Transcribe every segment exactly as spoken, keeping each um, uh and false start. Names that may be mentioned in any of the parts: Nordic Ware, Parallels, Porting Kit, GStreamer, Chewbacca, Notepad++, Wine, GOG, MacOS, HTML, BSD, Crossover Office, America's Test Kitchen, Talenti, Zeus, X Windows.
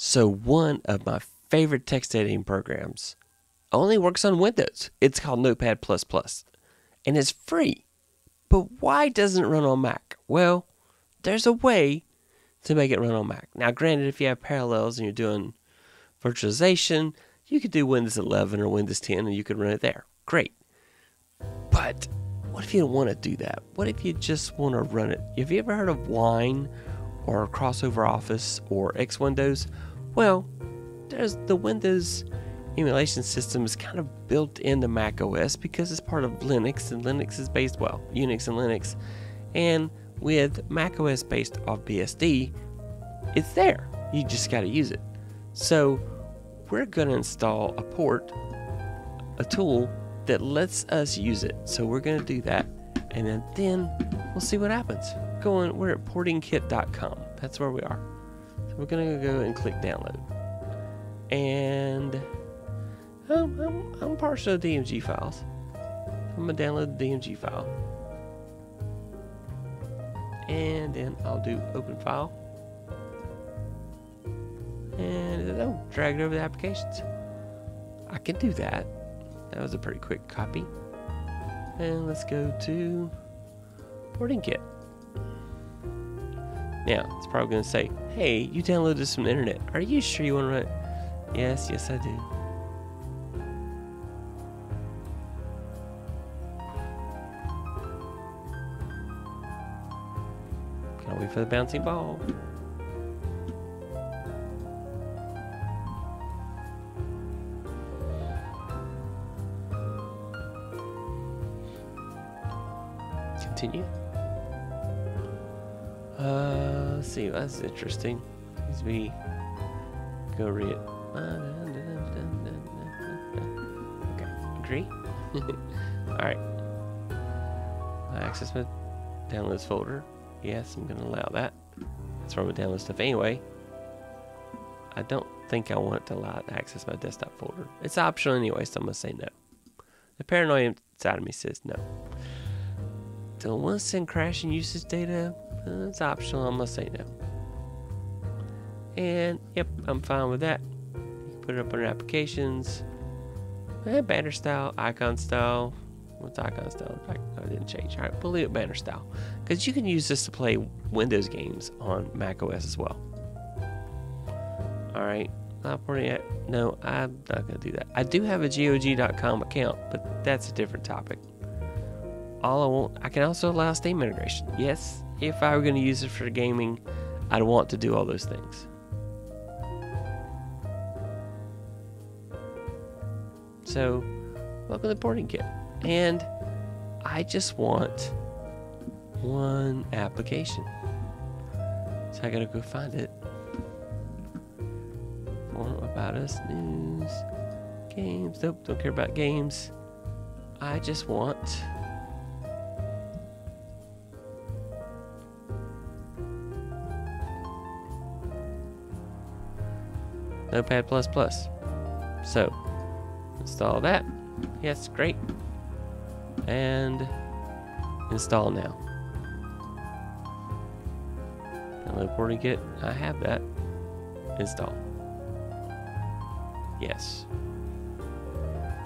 So one of my favorite text editing programs only works on Windows. It's called Notepad plus plus, and it's free. But why doesn't it run on Mac? Well, there's a way to make it run on Mac. Now, granted, if you have Parallels and you're doing virtualization, you could do Windows eleven or Windows ten and you could run it there. Great. But what if you don't want to do that? What if you just want to run it? Have you ever heard of Wine or Crossover Office or X Windows? Well, there's the Windows emulation system is kind of built into Mac O S because it's part of Linux, and Linux is based, well, Unix and Linux. And with Mac O S based off B S D, it's there. You just got to use it. So we're going to install a port, a tool that lets us use it. So we're going to do that, and then, then we'll see what happens. Go on, we're at porting kit dot com. That's where we are. So we're going to go and click download. And I'm, I'm, I'm partial to D M G files. I'm going to download the D M G file. And then I'll do open file. And oh, drag it over the applications. I can do that. That was a pretty quick copy. And let's go to Porting Kit. Now, it's probably going to say, hey, you downloaded this from the internet. Are you sure you want to run it? Yes, yes, I do. Can't wait for the bouncing ball. Continue. Uh, let's see, well, that's interesting. Let's be go read it. Okay, agree. All right. I access my downloads folder. Yes, I'm gonna allow that. That's where I'm gonna download stuff anyway. I don't think I want to allow it to access my desktop folder. It's optional anyway, so I'm gonna say no. The paranoia inside of me says no. Don't want to send crash and usage data. That's optional. I'm gonna say no. And yep, I'm fine with that. You can put it up under applications. Eh, banner style, icon style. What's icon style? I didn't change. All right, we'll leave it banner style because you can use this to play Windows games on Mac O S as well. All right, not porting it. No, I'm not gonna do that. I do have a G O G dot com account, but that's a different topic. All I want, I can also allow Steam integration. Yes, if I were going to use it for gaming, I'd want to do all those things. So, welcome to Porting Kit. And I just want one application. So I gotta go find it. More about us, news, games. Nope, don't care about games. I just want. Notepad plus plus. So, install that. Yes, great. And install now. Download Porting Kit. I have that. Install. Yes.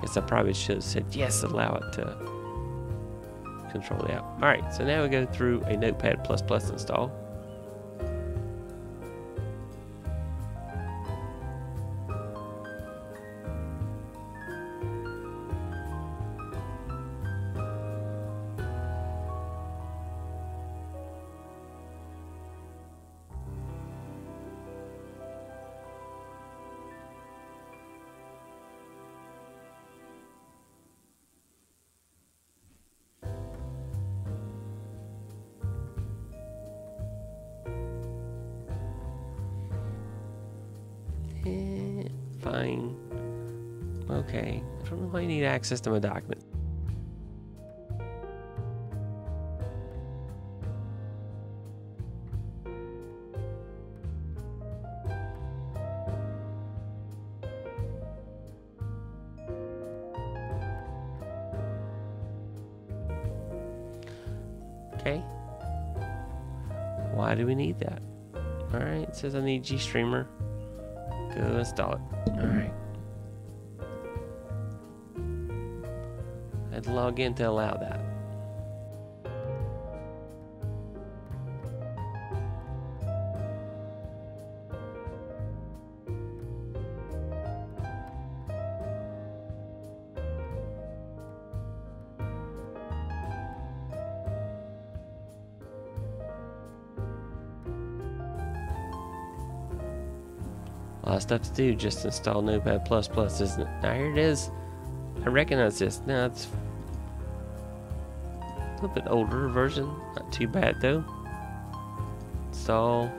Guess I probably should have said yes, allow it to control the app. Alright, so now we go through a Notepad plus plus install. Eh, fine. Okay. I don't know why I need access to my document. Okay. Why do we need that? Alright, it says I need GStreamer. Go install it. All right. I'd log in to allow that. A lot of stuff to do, just install Notepad plus plus, isn't it? Now here it is. I recognize this. Now it's a little bit older version. Not too bad though. Install.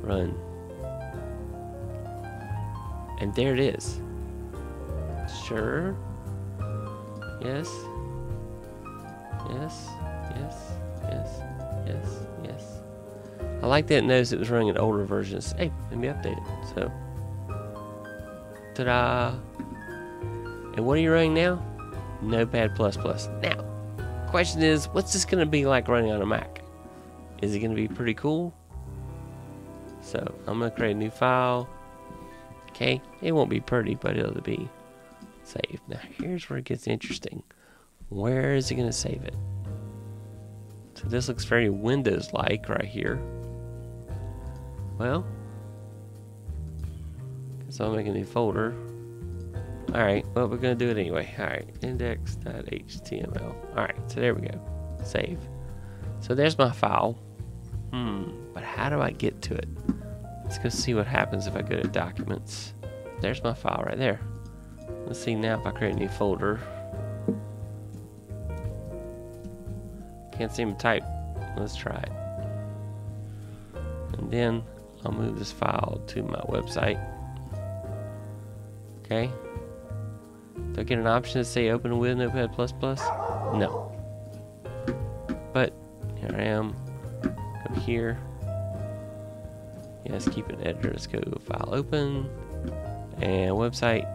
Run. And there it is. Sure. Yes. Yes. Yes. Yes. Yes. Yes. I like that it knows it was running an older version. So, hey, let me update it. So, ta-da! And what are you running now? Notepad plus plus. Now, question is, what's this going to be like running on a Mac? Is it going to be pretty cool? So, I'm going to create a new file. Okay, it won't be pretty, but it'll be saved. Now, here's where it gets interesting. Where is it going to save it? So this looks very Windows-like right here. Well, so I'll make a new folder. Alright, well, we're going to do it anyway. Alright, index dot H T M L. Alright, so there we go. Save. So there's my file. Hmm, but how do I get to it? Let's go see what happens if I go to Documents. There's my file right there. Let's see now if I create a new folder. Can't seem to type. Let's try it. And then I'll move this file to my website. Okay. Do I get an option to say open with Notepad plus plus? No. But here I am. Go here. Yeah, let's keep an editor. Let's go file open and website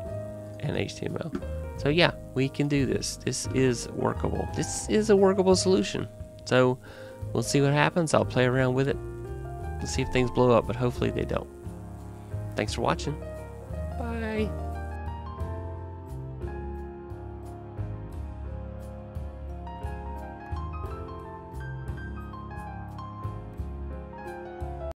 and H T M L. So yeah, we can do this. This is workable. This is a workable solution. So we'll see what happens. I'll play around with it. We'll see if things blow up, but hopefully they don't. Thanks for watching. Bye.